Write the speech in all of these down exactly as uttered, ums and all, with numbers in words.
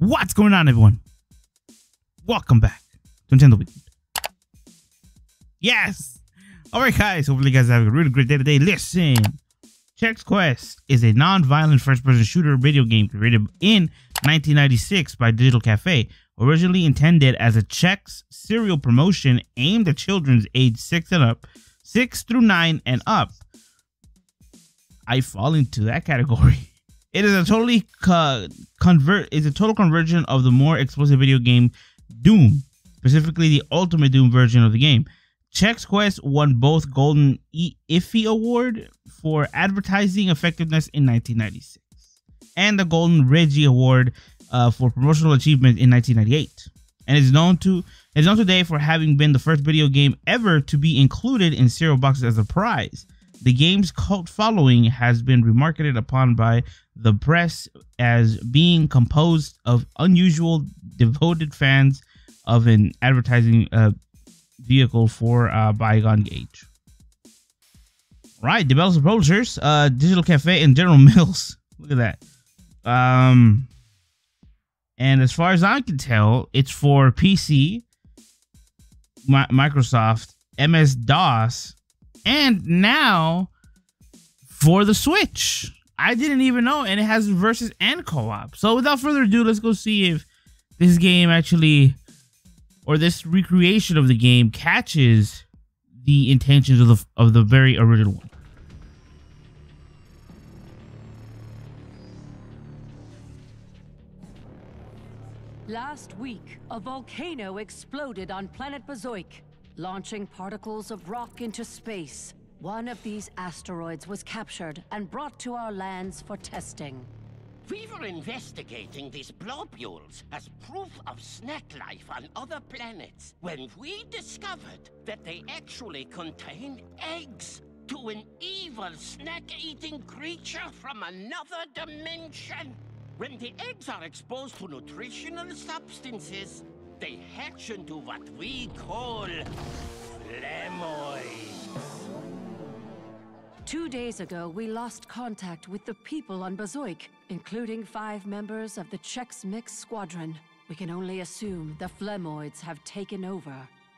What's going on, everyone? Welcome back to Nintendo Weekend. Yes! Alright, guys, hopefully you guys have a really great day today. Listen, Chex Quest is a non-violent first-person shooter video game created in nineteen ninety-six by Digital Cafe, originally intended as a Chex cereal promotion aimed at children's age six and up, six through nine and up. I fall into that category. It is a totally co convert. It's a total conversion of the more explosive video game Doom, specifically the Ultimate Doom version of the game. Chex Quest won both Golden Iffy Award for advertising effectiveness in nineteen ninety-six and the Golden Reggie Award uh, for promotional achievement in nineteen ninety-eight. And is known to is known today for having been the first video game ever to be included in cereal boxes as a prize. The game's cult following has been remarketed upon by the press as being composed of unusual, devoted fans of an advertising uh, vehicle for uh, bygone age. Right, developers and publishers, uh, Digital Cafe and General Mills. Look at that. Um, and as far as I can tell, it's for P C, Mi Microsoft, M S DOS, and now for the Switch. I didn't even know, and it has versus and co-op. So without further ado, let's go see if this game actually, or this recreation of the game, catches the intentions of the of the very original one. Last week, a volcano exploded on planet Bazoik, launching particles of rock into space. One of these asteroids was captured and brought to our lands for testing. We were investigating these globules as proof of snack life on other planets when we discovered that they actually contained eggs to an evil snack-eating creature from another dimension. When the eggs are exposed to nutritional substances, they hatch into what we call Flemoids. Two days ago, we lost contact with the people on Bazoik, including five members of the Chex Mix squadron. We can only assume the Flemoids have taken over.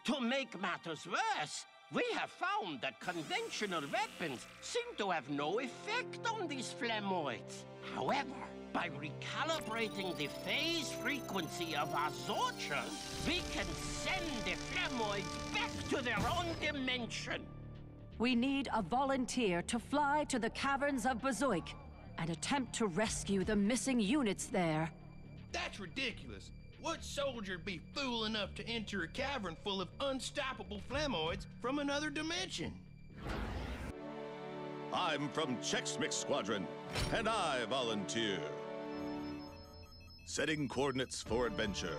To make matters worse, we have found that conventional weapons seem to have no effect on these Flemoids. However, by recalibrating the phase frequency of our torches, we can send the Flemoids back to their own dimension. We need a volunteer to fly to the caverns of Bazoik and attempt to rescue the missing units there. That's ridiculous. What soldier would be fool enough to enter a cavern full of unstoppable Flemoids from another dimension? I'm from Chex Mix Squadron, and I volunteer. Setting coordinates for adventure.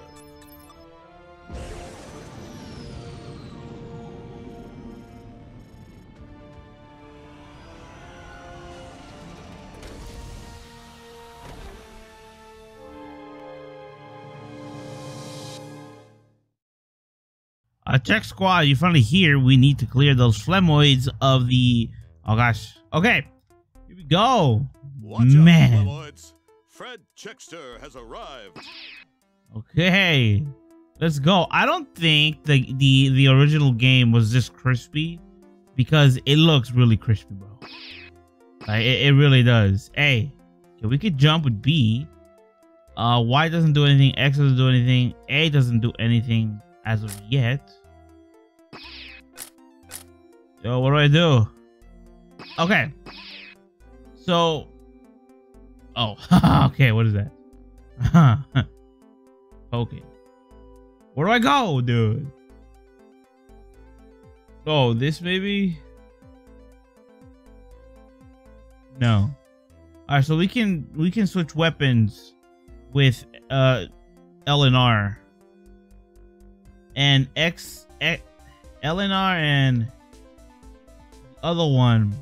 A Chex Squad, you finally here. We need to clear those Flemoids of the... Oh gosh. Okay. Here we go. Watch Man. Out, Fred Chexter has arrived. Okay. Let's go. I don't think the, the the original game was this crispy, because it looks really crispy, bro. Like it, it really does. Hey, okay, we could jump with B. Uh Y doesn't do anything, X doesn't do anything, A doesn't do anything as of yet. Yo, what do I do? Okay, so, oh, okay, what is that? Okay, where do I go, dude? Oh, this maybe? No. All right, so we can we can switch weapons with uh L and R, and X, X L and R, and the other one.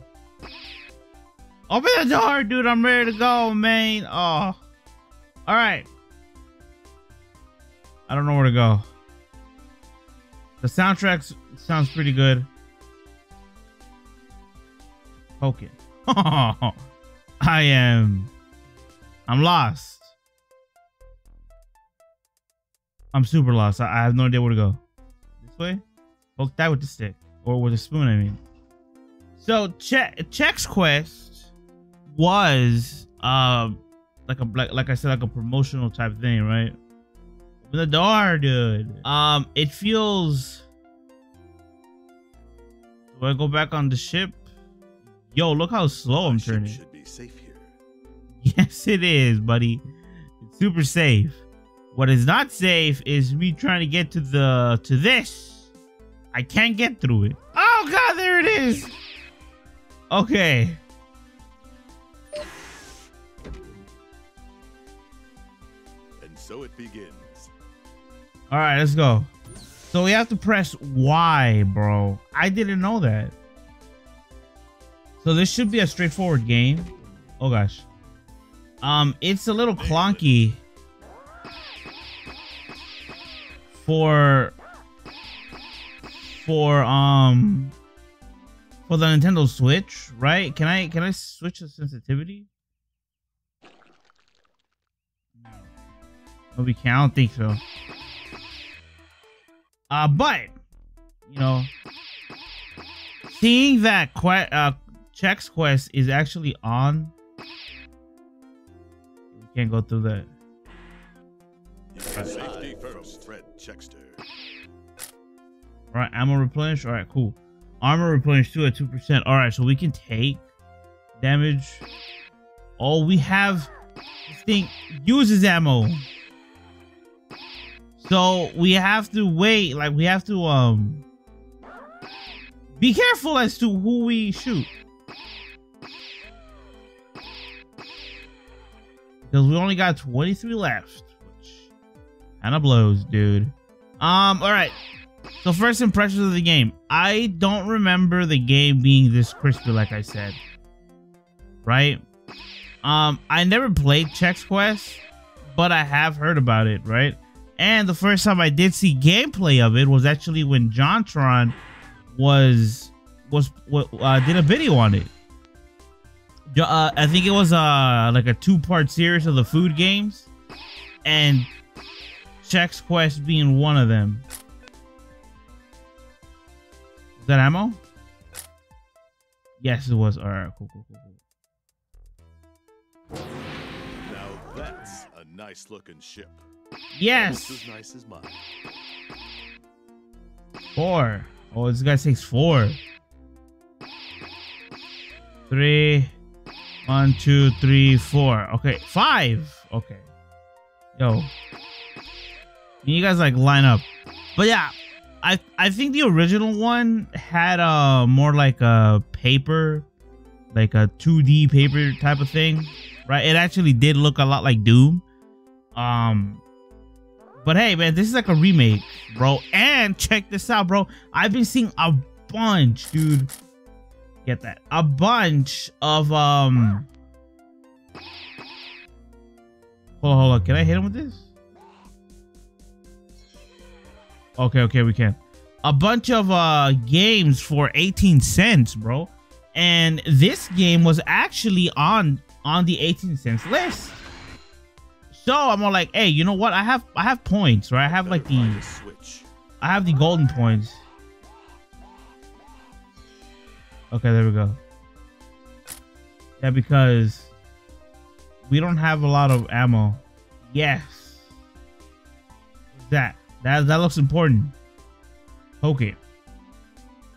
Open the door, dude. I'm ready to go, man. Oh. Alright. I don't know where to go. The soundtrack sounds pretty good. Poke it. I am... I'm lost. I'm super lost. I, I have no idea where to go. This way? Poke that with the stick. Or with a spoon, I mean. So, che Chex Quest was, uh, like, a, like, like I said, like a promotional type thing, right? Open the door, dude. Um, it feels... Do I go back on the ship? Yo, look how slow I'm turning. Should be safe here. Yes, it is, buddy. It's super safe. What is not safe is me trying to get to the to this. I can't get through it. Oh god, there it is. Okay. And so it begins. All right, let's go. So we have to press Y, bro. I didn't know that. So this should be a straightforward game. Oh gosh. Um, it's a little clunky for for um for the Nintendo Switch, right? Can I can I switch the sensitivity? No, we can't. I don't think so. Uh, but you know, seeing that que uh, Chex Quest is actually on. Can't go through that. Safety first, Fred Chexter. All right, ammo replenish. All right, cool. Armor replenish too at two percent. All right, so we can take damage. Oh, we have this thing uses ammo, so we have to wait. Like we have to um be careful as to who we shoot. Because we only got twenty-three left, which kind of blows, dude. Um, all right. So first impressions of the game. I don't remember the game being this crispy, like I said. Right? Um, I never played Chex Quest, but I have heard about it, right? And the first time I did see gameplay of it was actually when JonTron was was uh, did a video on it. Uh, I think it was uh, like a two-part series of the food games, and Chex Quest being one of them. Is that ammo? Yes, it was. All right, cool, cool, cool, cool. Now that's a nice-looking ship. Yes. Almost as nice as mine. Four. Oh, this guy takes four. Three. One, two, three, four. Okay, five. Okay. Yo. You guys like line up. But yeah, I I think the original one had a more like a paper, like a two D paper type of thing, right? It actually did look a lot like Doom. Um, but hey, man, this is like a remake, bro. And check this out, bro. I've been seeing a bunch, dude. Get that a bunch of um hold on, hold on, can I hit him with this? Okay, okay, we can. A bunch of uh games for eighteen cents, bro, and this game was actually on on the eighteen cents list. So I'm all like, hey, you know what, I have I have points, right? I have like the switch, I have the golden points. Okay, there we go. Yeah, because we don't have a lot of ammo. Yes. That that that looks important. Okay.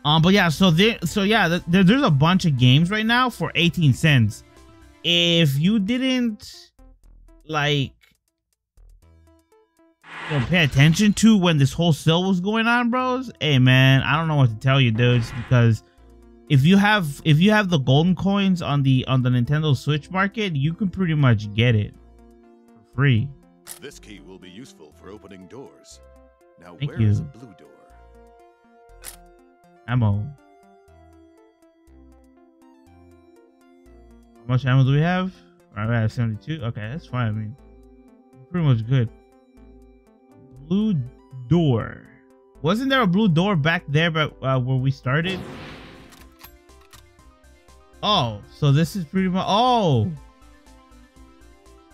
Um, but yeah, so there, so yeah, there, there's a bunch of games right now for eighteen cents. If you didn't like, you know, pay attention to when this whole sale was going on, bros. Hey, man, I don't know what to tell you, dudes, because. If you have if you have the golden coins on the on the Nintendo Switch market, you can pretty much get it for free. This key will be useful for opening doors. Now where is the blue door? Ammo. How much ammo do we have? All right, we have seventy-two. Okay, that's fine. I mean, pretty much good. Blue door. Wasn't there a blue door back there, but uh, where we started? Oh, so this is pretty much. Oh,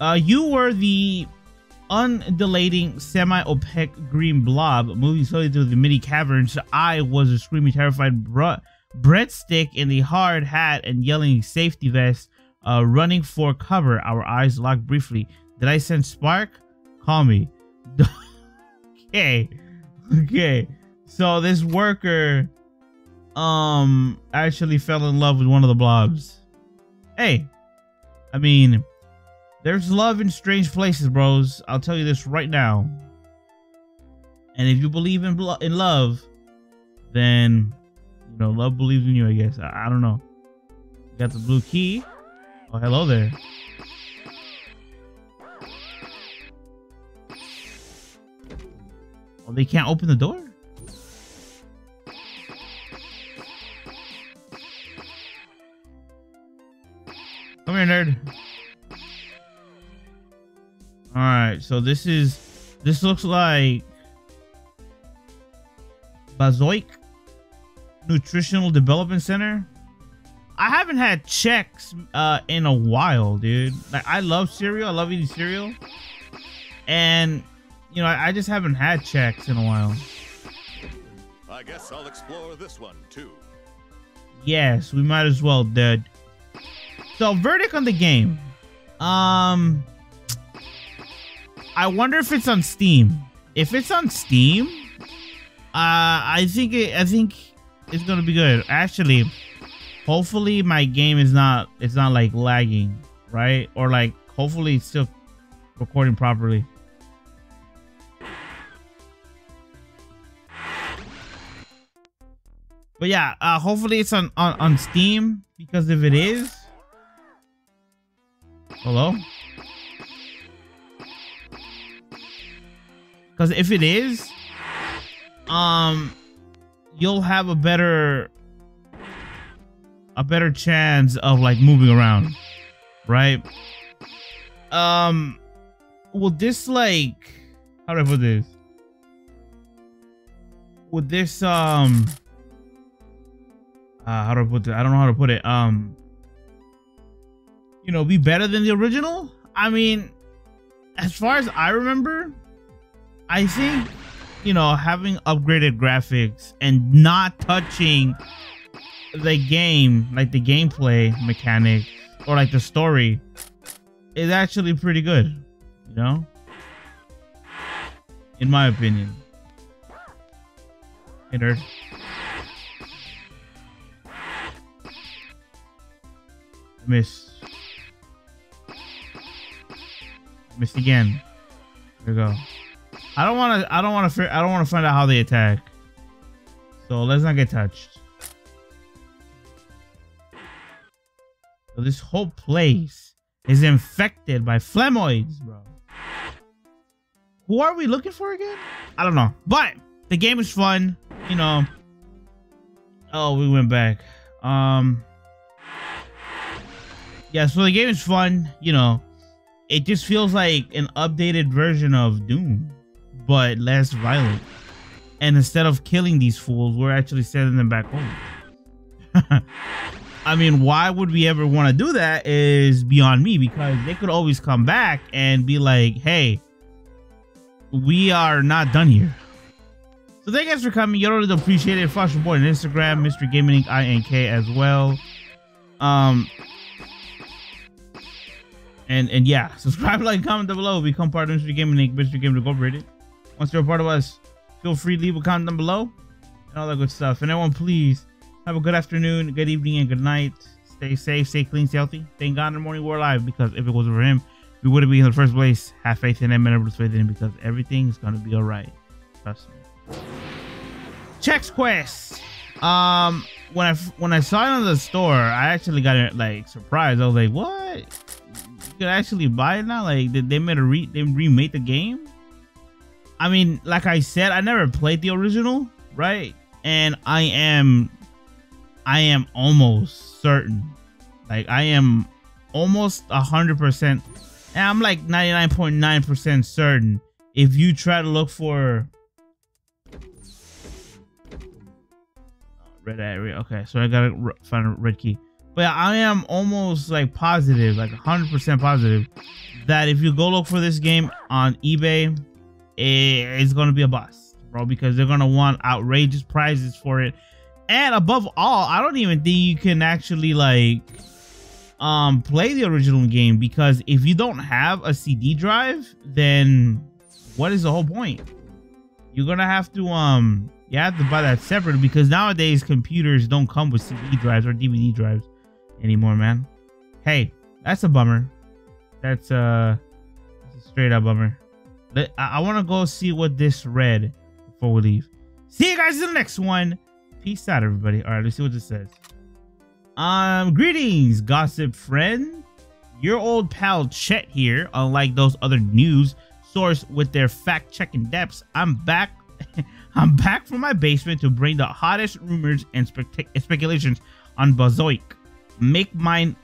uh, you were the undulating, semi-opaque green blob moving slowly through the mini caverns. I was a screaming, terrified breadstick in the hard hat and yelling safety vest, uh, running for cover. Our eyes locked briefly. Did I sense Spark? Call me. Okay. Okay. So this worker um, actually fell in love with one of the blobs. Hey, I mean, there's love in strange places, bros. I'll tell you this right now. And if you believe in in love, then, you know, love believes in you, I guess. I, I don't know. Got the blue key. Oh, hello there. Oh, they can't open the door? Come here, nerd. All right, so this is, this looks like Bazoik Nutritional Development Center. I haven't had Chex uh, in a while, dude. Like, I love cereal. I love eating cereal. And, you know, I, I just haven't had Chex in a while. I guess I'll explore this one, too. Yes, we might as well, dude. So, verdict on the game. Um... I wonder if it's on Steam. If it's on Steam, uh, I think it, I think it's gonna be good. Actually, hopefully my game is not it's not like lagging, right? Or like hopefully it's still recording properly. But yeah, uh, hopefully it's on, on on Steam, because if it is, hello. Because if it is, um, you'll have a better, a better chance of like moving around, right? Um, will this like, how do I put this? Would this um, uh, how do I put this? I don't know how to put it. Um, you know, be better than the original? I mean, as far as I remember, I think, you know, having upgraded graphics and not touching the game, like the gameplay mechanic or like the story, is actually pretty good, you know, in my opinion. Hey, nerd. Miss. Missed again. There we go. I don't want to. I don't want to. I don't want to find out how they attack. So let's not get touched. So this whole place is infected by Flemoids, bro. Who are we looking for again? I don't know. But the game is fun, you know. Oh, we went back. Um. Yeah. So the game is fun, you know. It just feels like an updated version of Doom, but less violent. And instead of killing these fools, we're actually sending them back home. I mean, why would we ever want to do that is beyond me, because they could always come back and be like, hey, we are not done here. So thank you guys for coming. You really appreciate it. Follow us on Instagram, Mystery Gaming Incorporated, I N K as well. Um, and, and yeah, subscribe, like, comment down below. Become part of Mystery Gaming Incorporated, Mystery Gaming Incorporated. Once you're a part of us, feel free to leave a comment down below and all that good stuff. And everyone, please have a good afternoon, good evening, and good night. Stay safe, stay clean, stay healthy. Thank God in the morning we're alive, because if it wasn't for him, we wouldn't be in the first place. Have faith in him and everyone's faith in him, because everything's going to be all right. Trust me. Chex Quest. Um, when I, when I saw it on the store, I actually got like surprised. I was like, what? You could actually buy it now? Like, they made a re they remade the game? I mean, like I said, I never played the original, right? And I am, I am almost certain, like I am almost a hundred percent, and I'm like ninety-nine point nine percent certain. If you try to look for red area, okay, so I gotta find a red key. But I am almost like positive, like one hundred percent positive, that if you go look for this game on eBay, it's going to be a bust, bro, because they're going to want outrageous prizes for it. And above all, I don't even think you can actually like um, play the original game, because if you don't have a C D drive, then what is the whole point? You're going to have to, um, you have to buy that separate, because nowadays computers don't come with C D drives or D V D drives anymore, man. Hey, that's a bummer. That's uh, that's a straight up bummer. But I, I want to go see what this read before we leave. See you guys in the next one. Peace out, everybody. All right, let's see what this says. Um, greetings, gossip friend. Your old pal Chet here. Unlike those other news source with their fact checking depths, I'm back. I'm back from my basement to bring the hottest rumors and spec speculations on Bazoik. Make mine.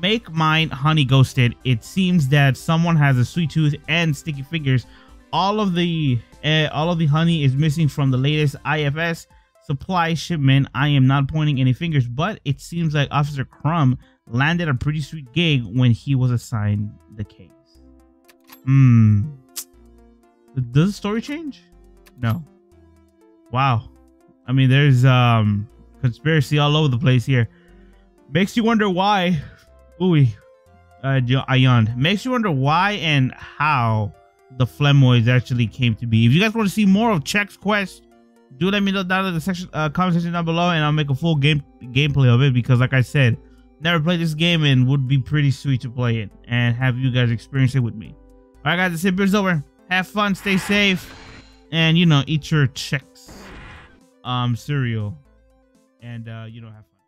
Make mine honey ghosted. It seems that someone has a sweet tooth and sticky fingers. All of the uh, all of the honey is missing from the latest I F S supply shipment. I am not pointing any fingers, but it seems like Officer Crumb landed a pretty sweet gig when he was assigned the case. Hmm. Does the story change? No. Wow. I mean, there's um conspiracy all over the place here. Makes you wonder why. Ooh, uh, I yawned. Makes you wonder why and how the Flemoids actually came to be. If you guys want to see more of Chex Quest, do let me know down in the section, uh, comment section down below, and I'll make a full game gameplay of it, because like I said, never played this game and would be pretty sweet to play it and have you guys experience it with me. All right, guys, this video is over. Have fun, stay safe, and you know, eat your Chex um cereal, and uh, you know, have fun.